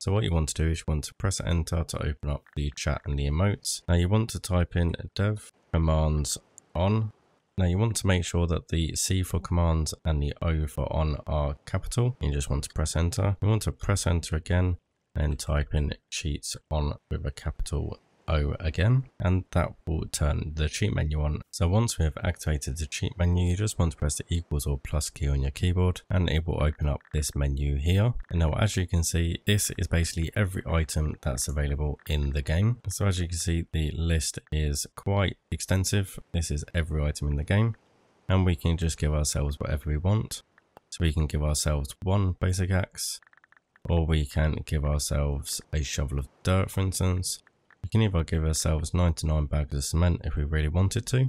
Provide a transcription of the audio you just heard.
So what you want to do is you want to press enter to open up the chat and the emotes. Now you want to type in dev commands on. Now you want to make sure that the C for commands and the O for on are capital. You just want to press enter. You want to press enter again and type in cheats on with a capital O again, and that will turn the cheat menu on. So once we have activated the cheat menu, you just want to press the equals or plus key on your keyboard and it will open up this menu here. And now as you can see, this is basically every item that's available in the game. So as you can see, the list is quite extensive. This is every item in the game and we can just give ourselves whatever we want. So we can give ourselves one basic axe, or we can give ourselves a shovel of dirt, for instance. We can either give ourselves 99 bags of cement if we really wanted to,